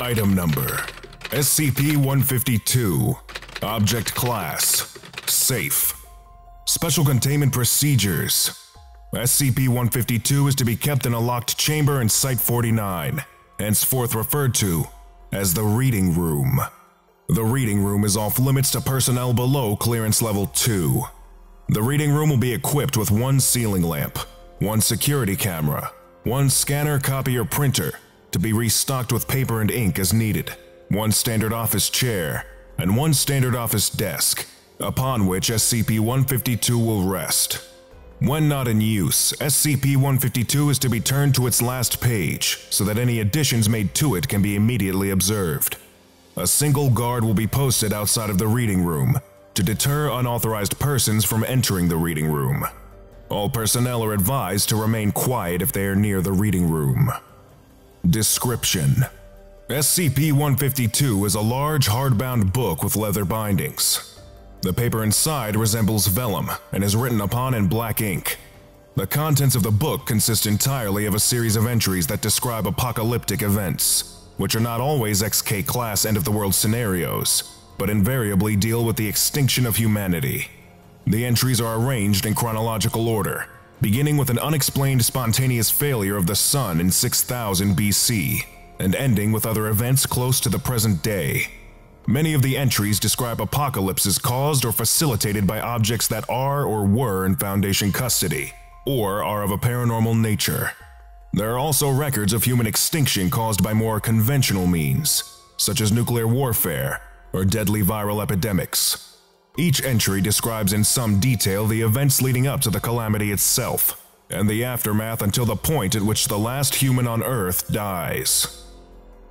Item number: SCP-152. Object class: safe. Special containment procedures: SCP-152 is to be kept in a locked chamber in Site-49, henceforth referred to as the Reading Room. The Reading Room is off limits to personnel below Clearance Level 2. The Reading Room will be equipped with one ceiling lamp, one security camera, one scanner, copier, printer, to be restocked with paper and ink as needed, one standard office chair, and one standard office desk, upon which SCP-152 will rest. When not in use, SCP-152 is to be turned to its last page so that any additions made to it can be immediately observed. A single guard will be posted outside of the Reading Room to deter unauthorized persons from entering the Reading Room. All personnel are advised to remain quiet if they are near the Reading Room. Description: SCP-152 is a large hardbound book with leather bindings. The paper inside resembles vellum and is written upon in black ink. The contents of the book consist entirely of a series of entries that describe apocalyptic events, which are not always XK-class end-of-the-world scenarios, but invariably deal with the extinction of humanity. The entries are arranged in chronological order, beginning with an unexplained spontaneous failure of the sun in 6000 BC, and ending with other events close to the present day. Many of the entries describe apocalypses caused or facilitated by objects that are or were in Foundation custody, or are of a paranormal nature. There are also records of human extinction caused by more conventional means, such as nuclear warfare or deadly viral epidemics. Each entry describes in some detail the events leading up to the calamity itself, and the aftermath until the point at which the last human on Earth dies.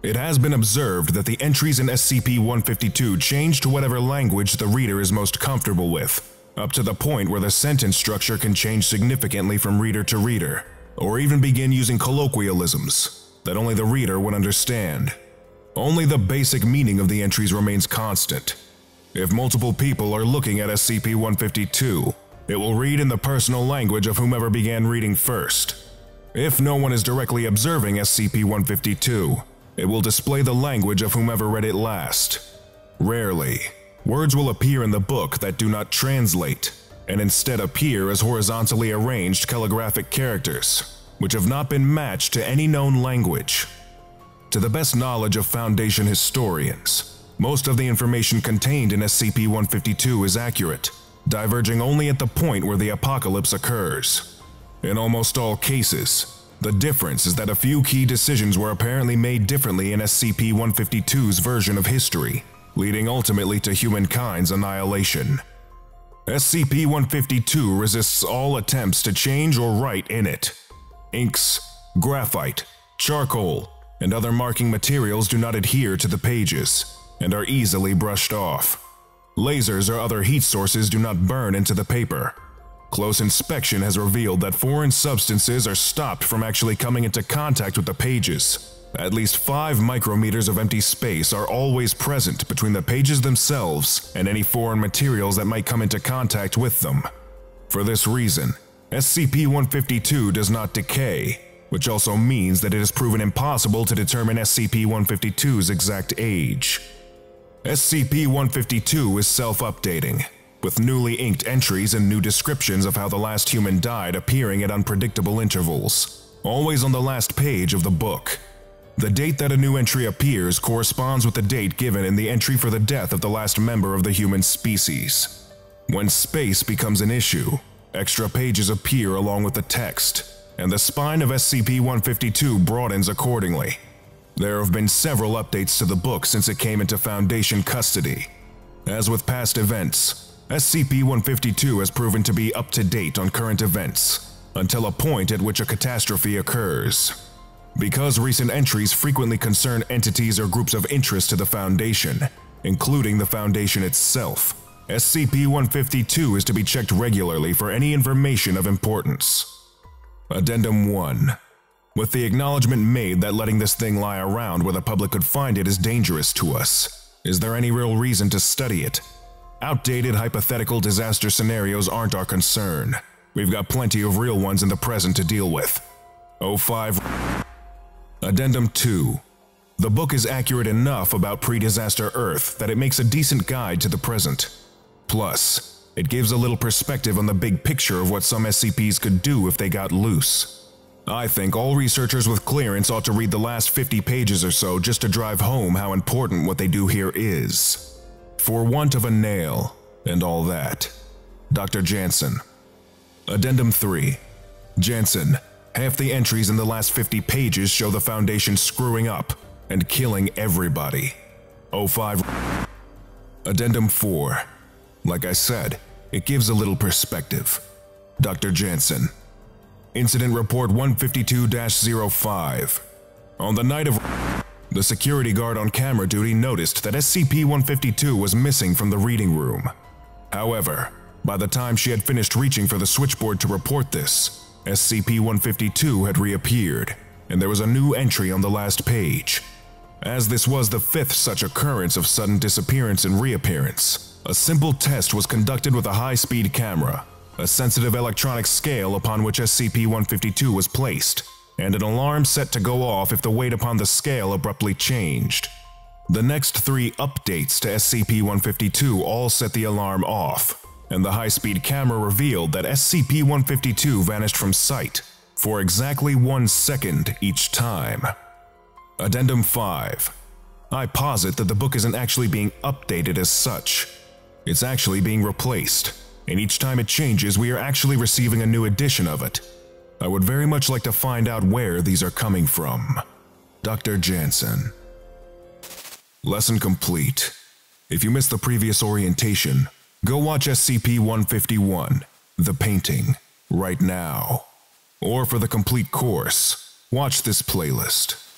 It has been observed that the entries in SCP-152 change to whatever language the reader is most comfortable with, up to the point where the sentence structure can change significantly from reader to reader, or even begin using colloquialisms that only the reader would understand. Only the basic meaning of the entries remains constant. If multiple people are looking at SCP-152, it will read in the personal language of whomever began reading first. If no one is directly observing SCP-152, it will display the language of whomever read it last. Rarely, words will appear in the book that do not translate, and instead appear as horizontally arranged calligraphic characters, which have not been matched to any known language. To the best knowledge of Foundation historians, most of the information contained in SCP-152 is accurate, diverging only at the point where the apocalypse occurs. In almost all cases, the difference is that a few key decisions were apparently made differently in SCP-152's version of history, leading ultimately to humankind's annihilation. SCP-152 resists all attempts to change or write in it. Inks, graphite, charcoal, and other marking materials do not adhere to the pages and are easily brushed off. Lasers or other heat sources do not burn into the paper. Close inspection has revealed that foreign substances are stopped from actually coming into contact with the pages. At least 5 micrometers of empty space are always present between the pages themselves and any foreign materials that might come into contact with them. For this reason, SCP-152 does not decay, which also means that it has proven impossible to determine SCP-152's exact age. SCP-152 is self-updating, with newly inked entries and new descriptions of how the last human died appearing at unpredictable intervals, always on the last page of the book. The date that a new entry appears corresponds with the date given in the entry for the death of the last member of the human species. When space becomes an issue, extra pages appear along with the text, and the spine of SCP-152 broadens accordingly. There have been several updates to the book since it came into Foundation custody. As with past events, SCP-152 has proven to be up to date on current events, until a point at which a catastrophe occurs. Because recent entries frequently concern entities or groups of interest to the Foundation, including the Foundation itself, SCP-152 is to be checked regularly for any information of importance. Addendum 1. With the acknowledgement made that letting this thing lie around where the public could find it is dangerous to us, is there any real reason to study it? Outdated hypothetical disaster scenarios aren't our concern. We've got plenty of real ones in the present to deal with. O5. Addendum 2. The book is accurate enough about pre-disaster Earth that it makes a decent guide to the present. Plus, it gives a little perspective on the big picture of what some SCPs could do if they got loose. I think all researchers with clearance ought to read the last 50 pages or so just to drive home how important what they do here is. For want of a nail, and all that. Dr. Jansen. Addendum 3. Jansen, half the entries in the last 50 pages show the Foundation screwing up and killing everybody. O5. Addendum 4. Like I said, it gives a little perspective. Dr. Jansen. Incident Report 152-05. On the night of the security guard on camera duty noticed that SCP-152 was missing from the reading room. However, by the time she had finished reaching for the switchboard to report this, SCP-152 had reappeared, and there was a new entry on the last page. As this was the 5th such occurrence of sudden disappearance and reappearance, a simple test was conducted with a high-speed camera, a sensitive electronic scale upon which SCP-152 was placed, and an alarm set to go off if the weight upon the scale abruptly changed. The next 3 updates to SCP-152 all set the alarm off, and the high-speed camera revealed that SCP-152 vanished from sight for exactly 1 second each time. Addendum 5. I posit that the book isn't actually being updated as such. It's actually being replaced, and each time it changes, we are actually receiving a new edition of it. I would very much like to find out where these are coming from. Dr. Jansen. Lesson complete. If you missed the previous orientation, go watch SCP-151, The Painting, right now. Or for the complete course, watch this playlist.